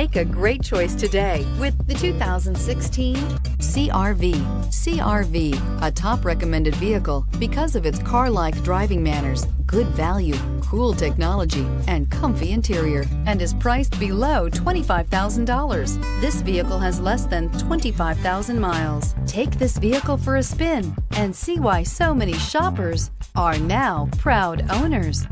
Make a great choice today with the 2016 CR-V. CR-V, a top recommended vehicle because of its car-like driving manners, good value, cool technology, and comfy interior, and is priced below $25,000. This vehicle has less than 25,000 miles. Take this vehicle for a spin and see why so many shoppers are now proud owners.